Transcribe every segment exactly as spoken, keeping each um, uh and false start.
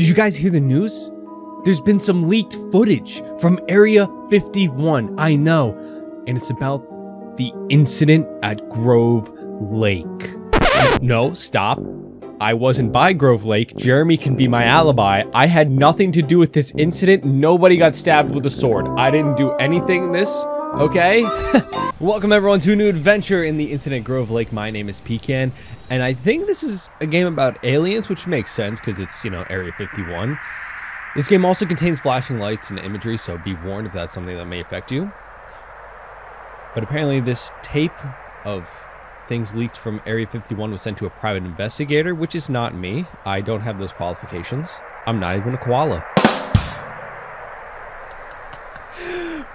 Did you guys hear the news? There's been some leaked footage from Area fifty-one, I know, and it's about the incident at Grove Lake. No, stop. I wasn't by Grove Lake. Jeremy can be my alibi. I had nothing to do with this incident. Nobody got stabbed with a sword. I didn't do anything in this, okay? Welcome everyone to a new adventure in the Incident at Grove Lake. My name is Pecan, and I think this is a game about aliens, which makes sense because it's, you know, Area fifty-one. This game also contains flashing lights and imagery, so be warned if that's something that may affect you. But apparently this tape of things leaked from Area fifty-one was sent to a private investigator, which is not me. I don't have those qualifications. I'm not even a koala.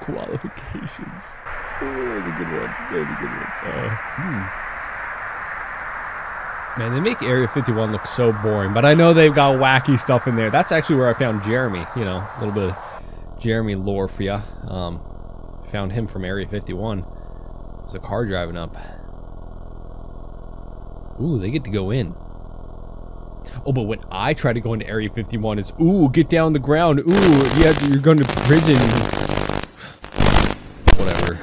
Qualifications. Oh, that's a good one. That's a good one. Uh, hmm. Man, they make Area fifty-one look so boring, but I know they've got wacky stuff in there. That's actually where I found Jeremy. You know, a little bit of Jeremy lore for ya. Um, found him from Area fifty-one. There's a car driving up. Ooh, they get to go in. Oh, but when I try to go into Area fifty-one, it's, ooh, get down the ground. Ooh, yeah, you're going to prison. Whatever.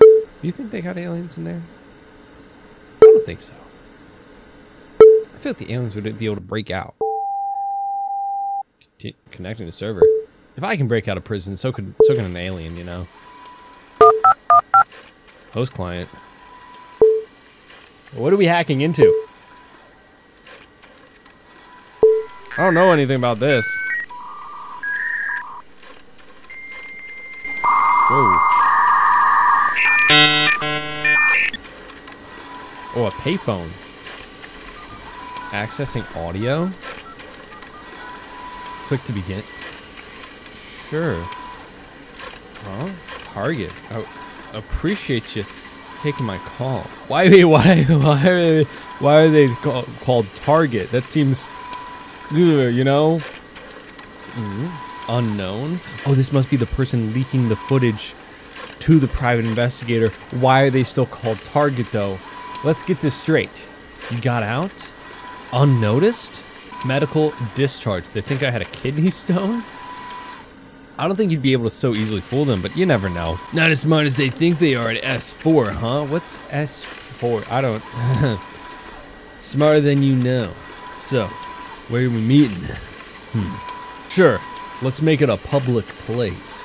Do you think they got aliens in there? I don't think so. I feel like the aliens would be able to break out. Continue connecting the server. If I can break out of prison, so could so can an alien, you know. Host client. What are we hacking into? I don't know anything about this. Whoa. Oh, a payphone. Accessing audio? Click to begin. Sure. Huh? Target. Oh. Appreciate you taking my call. Why why why are they, why are they call, called Target? That seems, you know, unknown. Oh, this must be the person leaking the footage to the private investigator. Why are they still called Target though? Let's get this straight. You got out unnoticed? Medical discharge. They think I had a kidney stone? I don't think you'd be able to so easily fool them, but you never know. Not as smart as they think they are at S four, huh? What's S four? I don't... Smarter than you know. So, where are we meeting? Hmm. Sure, let's make it a public place.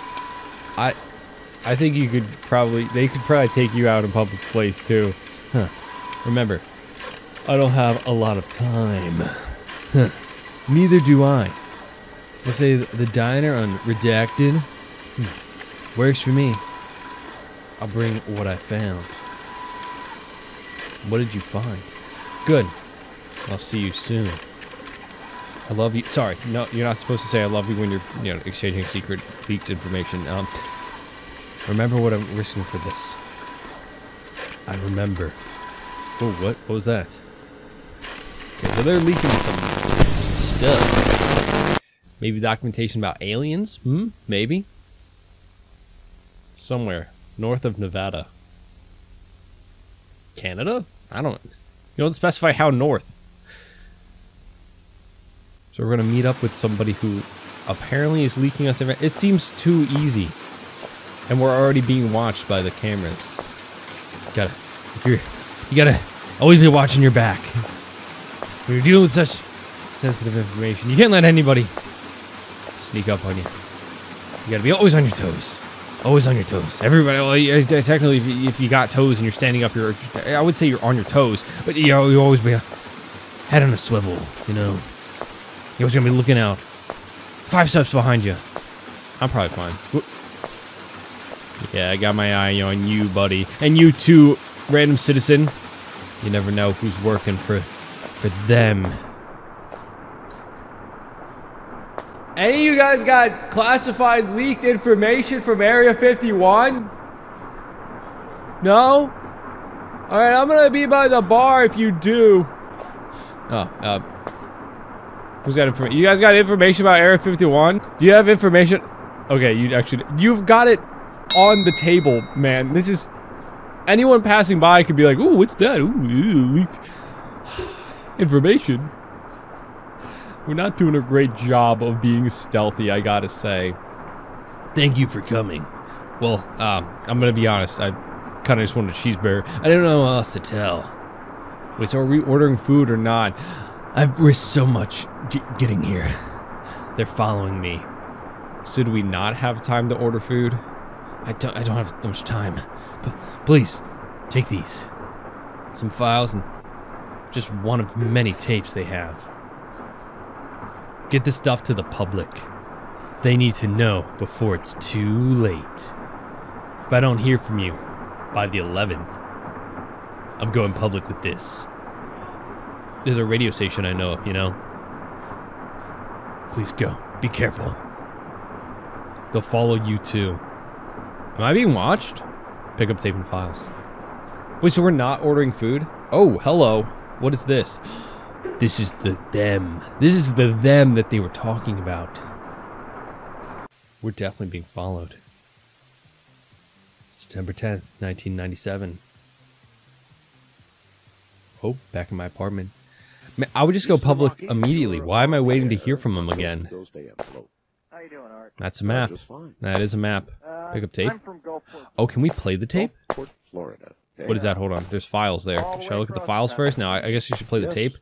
I I think you could probably... They could probably take you out in public place, too. Huh. Remember, I don't have a lot of time. Huh. Neither do I. Let's say the diner on Redacted. Hmm. Works for me. I'll bring what I found. What did you find? Good. I'll see you soon. I love you. Sorry, no, you're not supposed to say I love you when you're, you know, exchanging secret leaked information. Um, remember what I'm risking for this. I remember. Oh, what? What was that? Okay, so they're leaking some, some stuff. Maybe documentation about aliens? Hmm? Maybe? Somewhere. North of Nevada. Canada? I don't... You don't specify how north. So we're gonna meet up with somebody who apparently is leaking us... It seems too easy. And we're already being watched by the cameras. You gotta... If you're, you gotta always be watching your back. When you're dealing with such sensitive information, you can't let anybody... sneak up on you. You gotta be always on your toes. Always on your toes. Everybody, well, technically, if you, if you got toes and you're standing up, you're, I would say you're on your toes, but you know, you always be a head on a swivel, you know. You're always gonna be looking out. Five steps behind you. I'm probably fine. Whoop. Yeah, I got my eye on you, buddy. And you too, random citizen. You never know who's working for, for them. Any of you guys got classified leaked information from Area fifty-one? No? Alright, I'm gonna be by the bar if you do. Oh, uh... Who's got information? You guys got information about Area fifty-one? Do you have information? Okay, you actually... You've got it on the table, man. This is... Anyone passing by could be like, ooh, what's that? Ooh, ew, leaked. information. We're not doing a great job of being stealthy, I gotta say. Thank you for coming. Well, um, I'm gonna be honest. I kind of just wanted a cheeseburger. I don't know what else to tell. Wait, so are we ordering food or not? I've risked so much g getting here. They're following me. So do we not have time to order food? I don't, I don't have much time. P please, take these. Some files and just one of many tapes they have. Get this stuff to the public. They need to know before it's too late. If I don't hear from you by the eleventh, I'm going public with this. There's a radio station I know of, you know? Please go. Be careful. They'll follow you too. Am I being watched? Pick up tape and files. Wait, so we're not ordering food? Oh, hello. What is this? This is the them. This is the them that they were talking about. We're definitely being followed. September tenth, nineteen ninety-seven. Oh, back in my apartment. Man, I would just go public immediately. Why am I waiting to hear from him again? That's a map. That is a map. Pick up tape. Oh, can we play the tape? What is that? Hold on. There's files there. Should I look at the files first? No, I guess you should play the tape.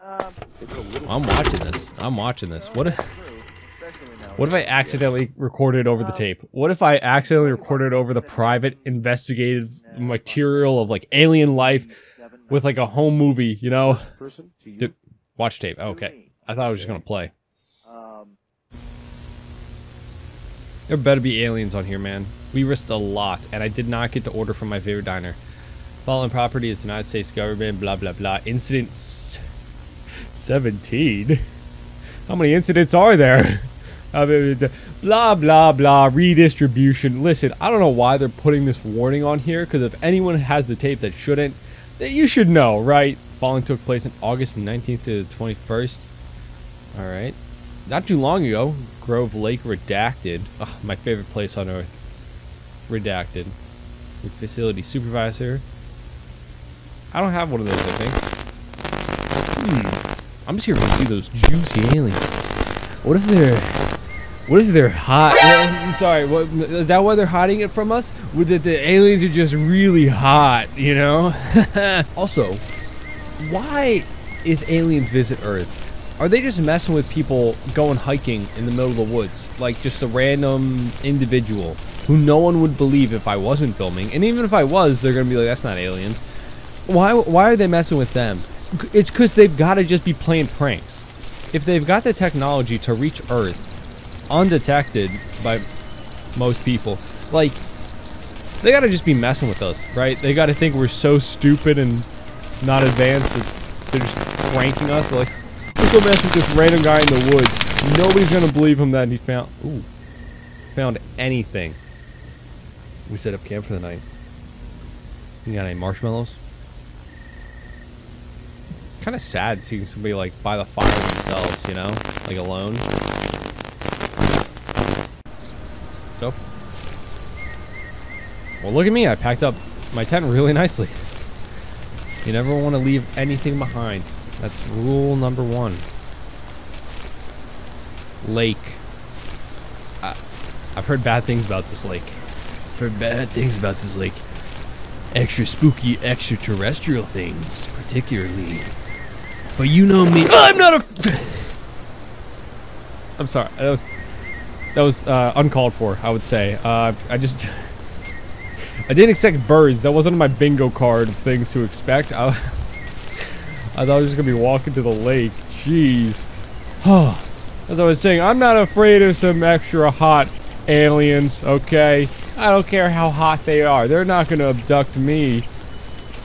I'm watching this. I'm watching this. What a... What if I accidentally recorded over the tape? What if I accidentally recorded over the private investigative material of like alien life with like a home movie, you know? Dude, watch tape. Oh, okay. I thought I was just going to play. There better be aliens on here, man. We risked a lot, and I did not get to order from my favorite diner. Fallen property is the United States government, blah, blah, blah. Incident seventeen? How many incidents are there? Blah blah blah redistribution. Listen, I don't know why they're putting this warning on here, because if anyone has the tape that shouldn't, you should know, right? Falling took place on August nineteenth to the twenty-first. All right, not too long ago. Grove Lake redacted. Oh, my favorite place on earth. Redacted. The facility supervisor. I don't have one of those. I think. Hmm. I'm just here to see those juicy aliens. What if they're What if they're hot? I'm sorry, what, is that why they're hiding it from us? With that the aliens are just really hot, you know? Also, why, if aliens visit Earth, are they just messing with people going hiking in the middle of the woods? Like just a random individual who no one would believe if I wasn't filming. And even if I was, they're gonna be like, that's not aliens. Why, why are they messing with them? It's because they've gotta just be playing pranks. If they've got the technology to reach Earth undetected by most people, like, they gotta just be messing with us, right? They gotta think we're so stupid and not advanced that they're just pranking us. They're like, let's go mess with this random guy in the woods. Nobody's gonna believe him that he found ooh, found anything. We set up camp for the night. You got any marshmallows? It's kind of sad seeing somebody like by the fire themselves, you know, like alone. So, well, look at me. I packed up my tent really nicely. You never want to leave anything behind. That's rule number one. Lake. I, I've heard bad things about this lake. I've heard bad things about this lake. Extra spooky extraterrestrial things, particularly. But you know me. I'm not a... I'm sorry. That was... That was uh, uncalled for, I would say. Uh, I just... I didn't expect birds. That wasn't my bingo card of things to expect. I, I thought I was just going to be walking to the lake. Jeez. As I was saying, I'm not afraid of some extra hot aliens, okay? I don't care how hot they are. They're not going to abduct me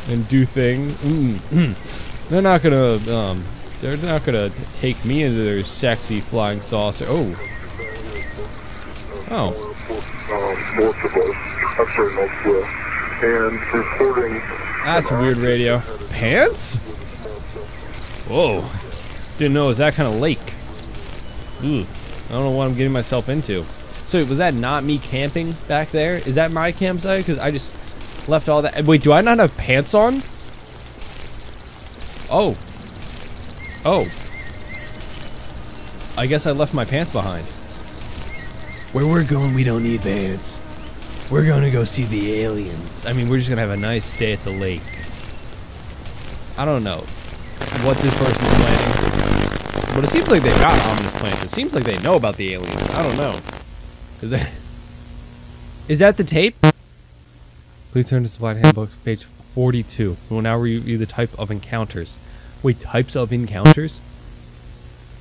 and do things. Mm-hmm. They're not going to... Um, they're not going to take me into their sexy flying saucer. Oh. Oh. North of us, I'm sorry, northwest, and reporting. That's a weird radio. Pants? Whoa. Didn't know it was that kind of lake. Ooh. I don't know what I'm getting myself into. So, was that not me camping back there? Is that my campsite? Because I just left all that. Wait, do I not have pants on? Oh. Oh. I guess I left my pants behind. Where we're going, we don't need pants. We're going to go see the aliens. I mean, we're just going to have a nice day at the lake. I don't know what this person is planning. But it seems like they've got ominous plans. It seems like they know about the aliens. I don't know. Is that, is that the tape? Please turn to Supply Handbook, page forty-two. We will now review the type of encounters. Wait, types of encounters?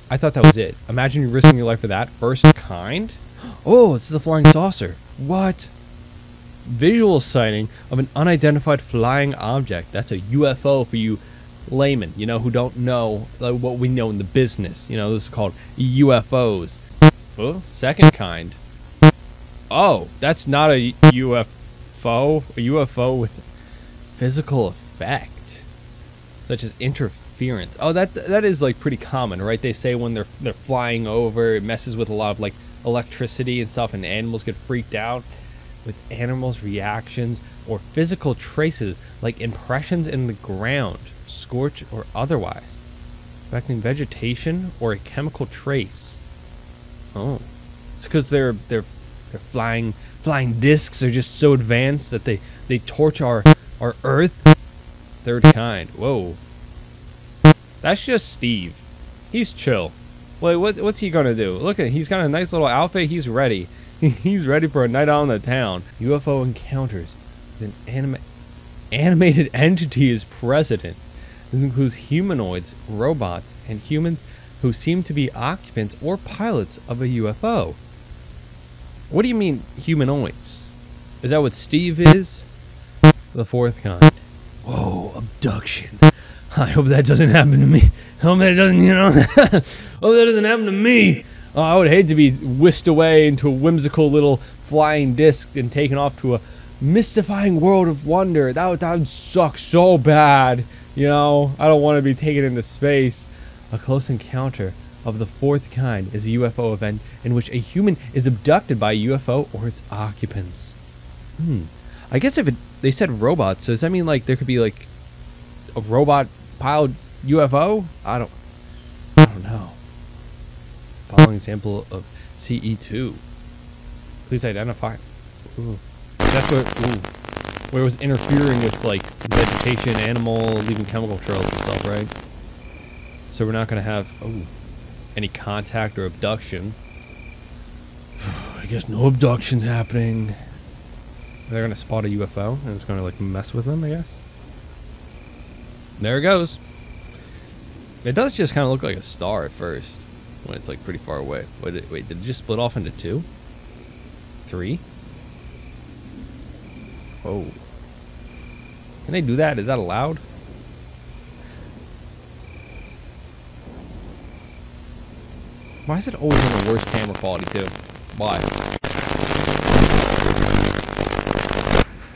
I thought that was it. Imagine you're risking your life for that. First kind? Oh, it's the flying saucer. What? Visual sighting of an unidentified flying object. That's a U F O for you laymen, you know, who don't know like, what we know in the business. You know, this is called U F Os. Oh, second kind. Oh, that's not a U F O. A U F O with physical effect, such as interference. Oh, that that is like pretty common, right? They say when they're they're flying over, it messes with a lot of like electricity and stuff, and animals get freaked out. With animals' reactions or physical traces like impressions in the ground, scorch or otherwise, affecting vegetation or a chemical trace. Oh, it's because they're they're they're flying flying discs are just so advanced that they they torch our our Earth. Third kind. Whoa, that's just Steve. He's chill. Wait, what what's he gonna do? Look at he's got a nice little outfit. He's ready. He's ready for a night out in the town. U F O encounters with an anima animated entity is precedent. This includes humanoids, robots, and humans who seem to be occupants or pilots of a U F O. What do you mean humanoids? Is that what Steve is? The fourth kind. Whoa, abduction. I hope that doesn't happen to me. I hope that doesn't, you know, I hope that doesn't happen to me. Oh, I would hate to be whisked away into a whimsical little flying disc and taken off to a mystifying world of wonder. That would, that would suck so bad. You know, I don't want to be taken into space. A close encounter of the fourth kind is a U F O event in which a human is abducted by a U F O or its occupants. Hmm. I guess if it, they said robots, so does that mean like there could be like a robot pilot U F O? I don't, I don't know. Following example of C E two. Please identify. Ooh. That's where, ooh, where it was interfering with like vegetation, animal, leaving chemical trails and stuff, right? So we're not going to have ooh, any contact or abduction. I guess no abductions happening. They're going to spot a U F O and it's going to like mess with them, I guess. There it goes. It does just kind of look like a star at first. When it's like pretty far away. Wait, wait, did it just split off into two? Three? Oh. Can they do that? Is that allowed? Why is it always on the worst camera quality too? Why?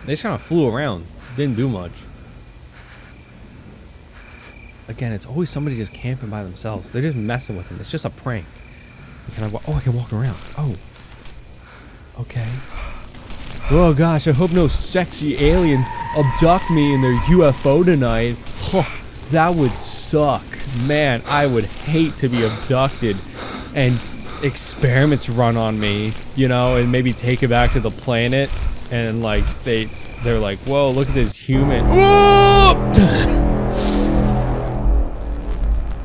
They just kind of flew around. Didn't do much. Again, it's always somebody just camping by themselves. They're just messing with them. It's just a prank. Can I oh, I can walk around. Oh. Okay. Oh, gosh. I hope no sexy aliens abduct me in their U F O tonight. Oh, that would suck. Man, I would hate to be abducted and experiments run on me, you know, and maybe take it back to the planet. And, like, they, they're like, whoa, look at this human. Whoa!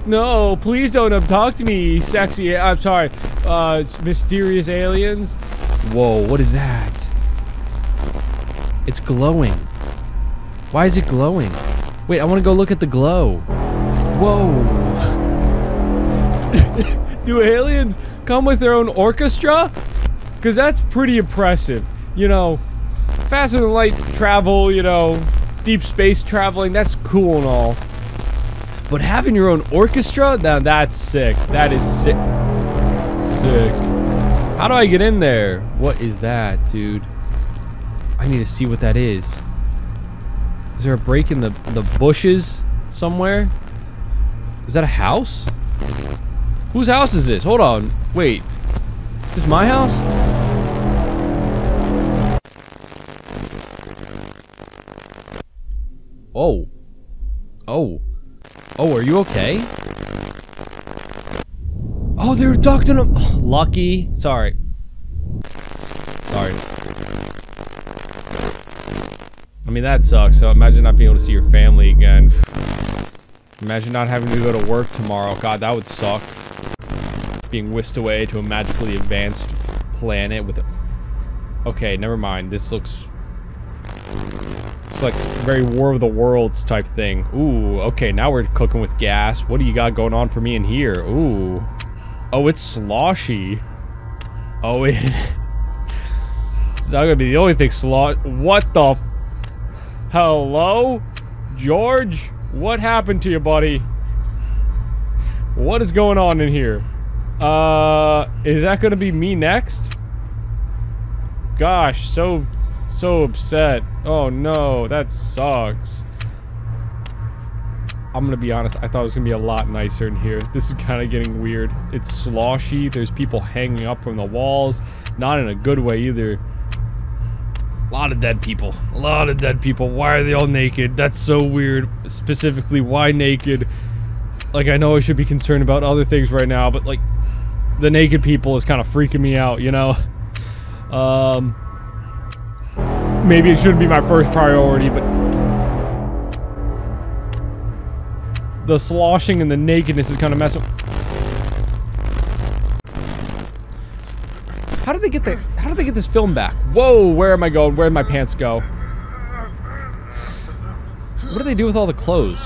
No, please don't abduct me, sexy. I'm sorry, uh, mysterious aliens. Whoa, what is that? It's glowing. Why is it glowing? Wait, I want to go look at the glow. Whoa. Do aliens come with their own orchestra? Because that's pretty impressive. You know, faster than light travel, you know, deep space traveling, that's cool and all. But having your own orchestra, now that's sick. That is sick. Sick. How do I get in there? What is that, dude? I need to see what that is. Is there a break in the, the bushes somewhere? Is that a house? Whose house is this? Hold on. Wait. Is this my house? Oh. Oh. Oh, are you okay? Oh, they're ducking them. Oh, lucky. Sorry. Sorry. I mean, that sucks. So imagine not being able to see your family again. Imagine not having to go to work tomorrow. God, that would suck. Being whisked away to a magically advanced planet with a... Okay, never mind. This looks... It's like very War of the Worlds type thing. Ooh, okay, now we're cooking with gas. What do you got going on for me in here? Ooh. Oh, it's sloshy. Oh, it... It's not gonna be the only thing slosh... What the... F Hello? George? What happened to you, buddy? What is going on in here? Uh, is that gonna be me next? Gosh, so... so upset. Oh no, that sucks. I'm gonna be honest, I thought it was gonna be a lot nicer in here. This is kind of getting weird. It's sloshy, there's people hanging up from the walls. Not in a good way either. A lot of dead people. A lot of dead people. Why are they all naked? That's so weird. Specifically, why naked? Like, I know I should be concerned about other things right now, but like, the naked people is kind of freaking me out, you know? Um... Maybe it shouldn't be my first priority, but... the sloshing and the nakedness is kind of messing... How did they get the... How did they get this film back? Whoa, where am I going? Where did my pants go? What do they do with all the clothes?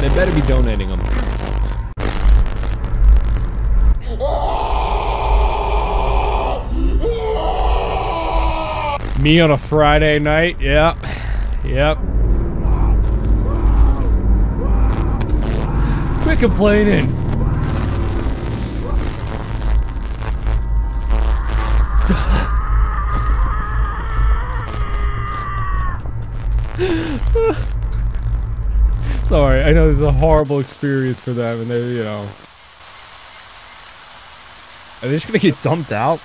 They better be donating them. Me on a Friday night, yeah, yep. Quit complaining. Sorry, I know this is a horrible experience for them, and they're, you know. Are they just gonna get dumped out?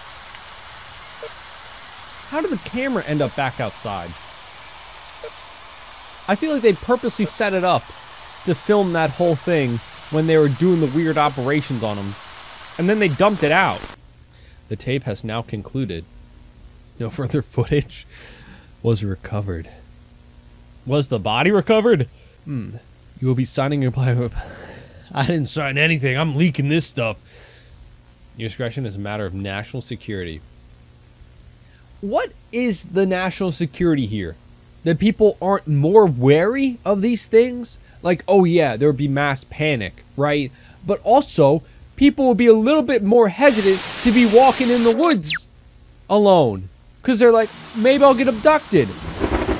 How did the camera end up back outside? I feel like they purposely set it up to film that whole thing when they were doing the weird operations on them, and then they dumped it out. The tape has now concluded. No further footage was recovered. Was the body recovered? Hmm. You will be signing your bio. I didn't sign anything. I'm leaking this stuff. Your discretion is a matter of national security. What is the national security here? That people aren't more wary of these things? Like, oh yeah, there would be mass panic, right? But also, people would be a little bit more hesitant to be walking in the woods alone. Because they're like, maybe I'll get abducted.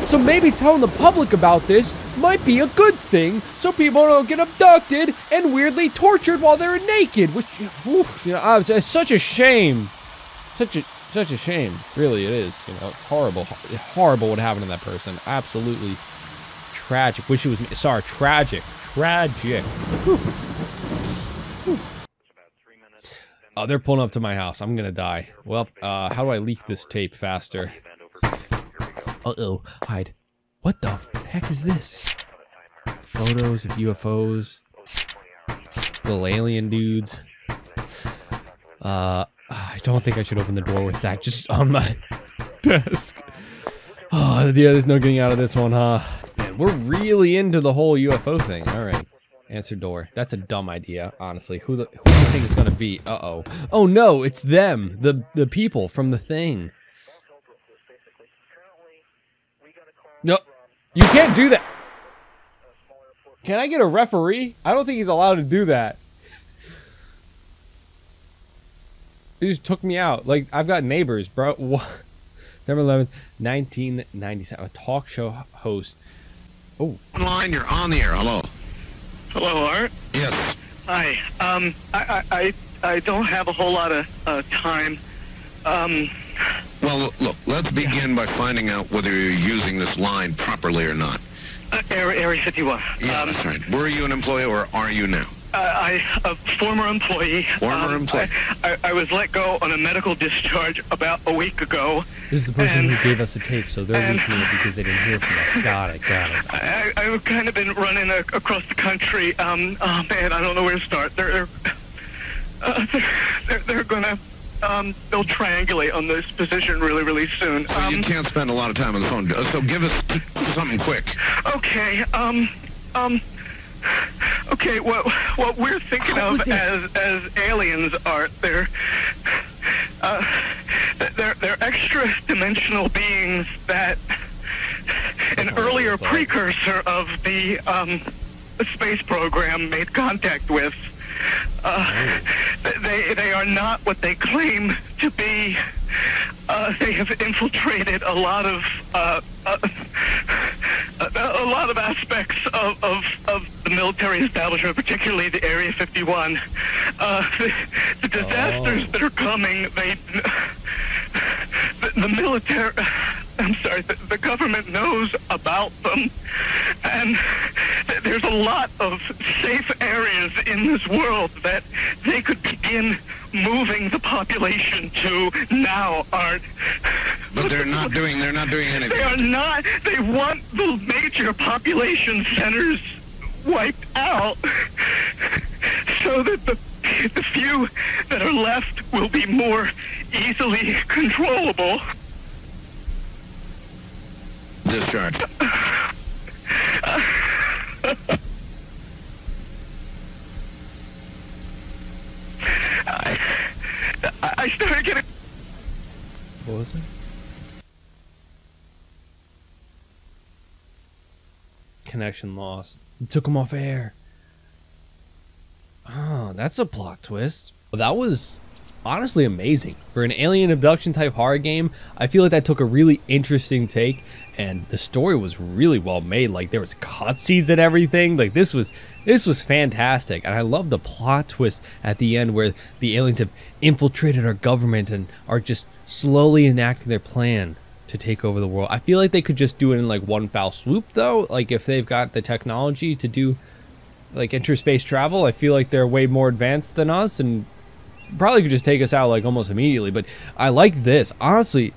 So maybe telling the public about this might be a good thing so people don't get abducted and weirdly tortured while they're naked. Which, whew, you know, it's such a shame. Such a... Such a shame. Really, it is. You know, it's horrible. Horrible what happened to that person. Absolutely tragic. Wish it was me. Sorry, tragic. Tragic. Whew. Whew. Oh, they're pulling up to my house. I'm gonna die. Well, uh, how do I leak this tape faster? Uh-oh. Hide. What the heck is this? Photos of U F Os. Little alien dudes. Uh... I don't think I should open the door with that just on my desk. Oh, yeah, there's no getting out of this one, huh? Man, we're really into the whole U F O thing. All right. Answer door. That's a dumb idea, honestly. Who the, who do you think it's going to be? Uh-oh. Oh, no, it's them. The, the people from the thing. No, you can't do that. Can I get a referee? I don't think he's allowed to do that. It just took me out. Like, I've got neighbors, bro. What? November eleventh, nineteen ninety-seven. A talk show host. Oh. Online, you're on the air. Hello. Hello, Art? Yes. Hi. Um, I, I, I don't have a whole lot of uh, time. Um. Well, look, let's begin yeah. by finding out whether you're using this line properly or not. Uh, Area fifty-one. Yeah, um, that's right. Were you an employee or are you now? Uh, I, a former employee. Former um, employee. I, I, I was let go on a medical discharge about a week ago. This is the person and, who gave us a tape, so they're leaking it because they didn't hear from us. Got it, got it. I, I've kind of been running a, across the country. Um, oh, man, I don't know where to start. They're, uh, they're, they're going to... Um, they'll triangulate on this position really, really soon. So um, you can't spend a lot of time on the phone, so give us something quick. Okay, um, um... Okay, what what we're thinking of as as aliens are they're uh, they're they're extra dimensional beings that an earlier precursor of the um, space program made contact with. Uh, they they are not what they claim to be. Uh, they have infiltrated a lot of uh, uh, a lot of aspects of, of of the military establishment, particularly the Area fifty-one. Uh, the, the disasters oh. that are coming, they the, the military. I'm sorry, the, the government knows about them, and th there's a lot of safe areas in this world that they could begin moving the population to now. Aren't? But they're not doing. They're not doing anything. They are not. They want the major population centers wiped out, so that the the few that are left will be more easily controllable. Discharge. I, I started getting... What was it? Connection lost. It took him off air. Oh, that's a plot twist. Well, that was... honestly amazing for an alien abduction type horror game. I feel like that took a really interesting take, and the story was really well made. Like, there was cutscenes and everything. Like, this was this was fantastic, and I love the plot twist at the end where the aliens have infiltrated our government and are just slowly enacting their plan to take over the world. I feel like they could just do it in like one foul swoop, though. Like, if they've got the technology to do like interspace travel, I feel like they're way more advanced than us and probably could just take us out like almost immediately. But I like this. Honestly,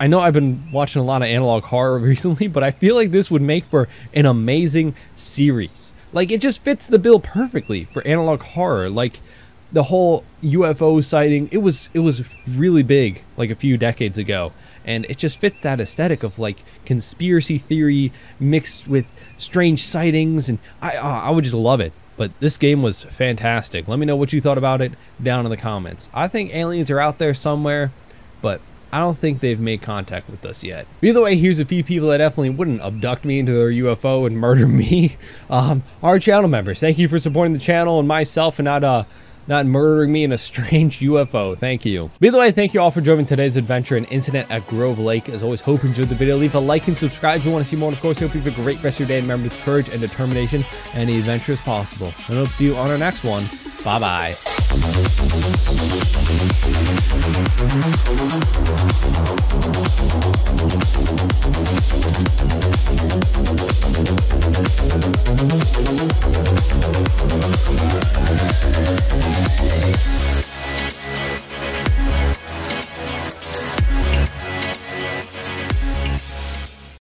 I know I've been watching a lot of analog horror recently, but I feel like this would make for an amazing series. Like, it just fits the bill perfectly for analog horror. Like, the whole U F O sighting, it was it was really big like a few decades ago, and it just fits that aesthetic of like conspiracy theory mixed with strange sightings, and I uh, I would just love it. But this game was fantastic. Let me know what you thought about it down in the comments. I think aliens are out there somewhere, but I don't think they've made contact with us yet. Either way, here's a few people that definitely wouldn't abduct me into their U F O and murder me. Um, our channel members, thank you for supporting the channel and myself and not, uh, not murdering me in a strange U F O. Thank you. Either way, thank you all for joining today's adventure in Incident at Grove Lake. As always, hope you enjoyed the video. Leave a like and subscribe if you want to see more. And of course, I hope you have a great rest of your day. And remember, with courage and determination, any adventure is possible. And I hope to see you on our next one. Bye-bye.